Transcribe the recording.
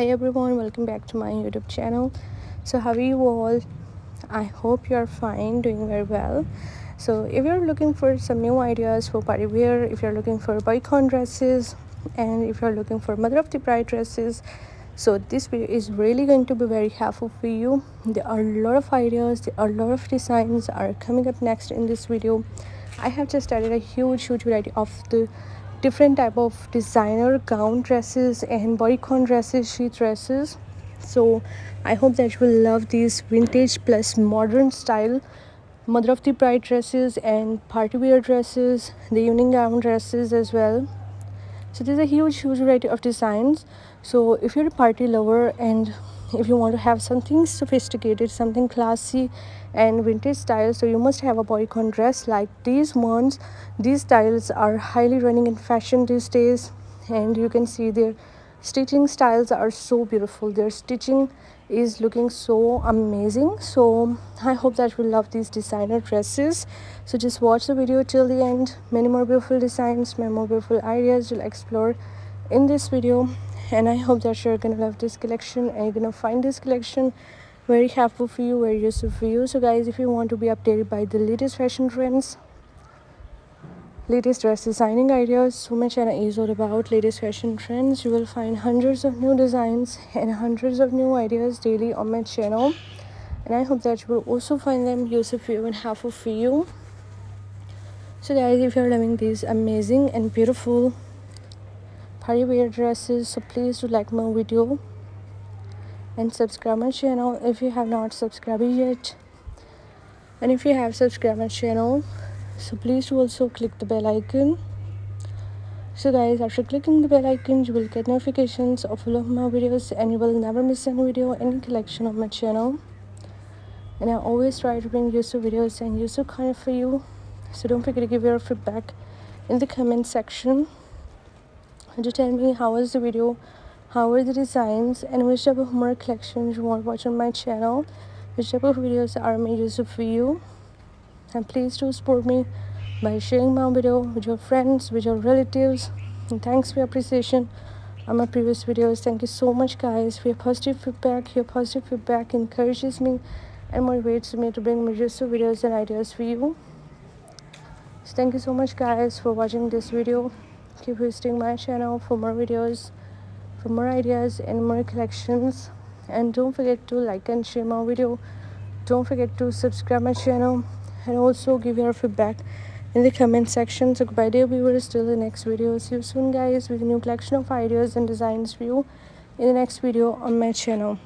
Hi everyone, welcome back to my YouTube channel. So how are you all? I hope you are fine, doing very well. So if you're looking for some new ideas for party wear, if you're looking for boycon dresses, and if you're looking for mother of the bride dresses, so this video is really going to be very helpful for you. There are a lot of ideas, there are a lot of designs are coming up next in this video. I have just started a huge variety of the different type of designer gown dresses and bodycon dresses, sheath dresses. So I hope that you will love these vintage plus modern style mother of the bride dresses and party wear dresses, the evening gown dresses as well. So there's a huge variety of designs. So if you're a party lover and if you want to have something sophisticated, something classy and vintage style, so you must have a bodycon dress like these ones. These styles are highly running in fashion these days, and you can see their stitching styles are so beautiful. Their stitching is looking so amazing. So I hope that you love these designer dresses. So just watch the video till the end. Many more beautiful designs, many more beautiful ideas you'll explore in this video, and I hope that you're gonna love this collection and you're gonna find this collection very helpful for you, very useful for you. So guys, if you want to be updated by the latest fashion trends, latest dress designing ideas, so my channel is all about latest fashion trends. You will find hundreds of new designs and hundreds of new ideas daily on my channel, and I hope that you will also find them useful for you and helpful for you. So guys, if you're loving these amazing and beautiful party wear dresses, so please do like my video and subscribe my channel if you have not subscribed yet, and if you have subscribed my channel, so please do also click the bell icon. So guys, after clicking the bell icon, you will get notifications of all of my videos and you will never miss any video, any collection of my channel, and I always try to bring useful videos and useful content for you. So don't forget to give your feedback in the comment section and to tell me how was the video, how were the designs, and which type of more collections you want to watch on my channel, which type of videos are made useful for you. And please do support me by sharing my video with your friends, with your relatives, and thanks for your appreciation on my previous videos. Thank you so much guys for your positive feedback. Your positive feedback encourages me and motivates me to bring more useful videos and ideas for you. So thank you so much guys for watching this video. Keep visiting my channel for more videos, for more ideas and more collections, and don't forget to like and share my video. Don't forget to subscribe my channel and also give your feedback in the comment section. So goodbye dear viewers, till the next video. See you soon guys with a new collection of ideas and designs for you in the next video on my channel.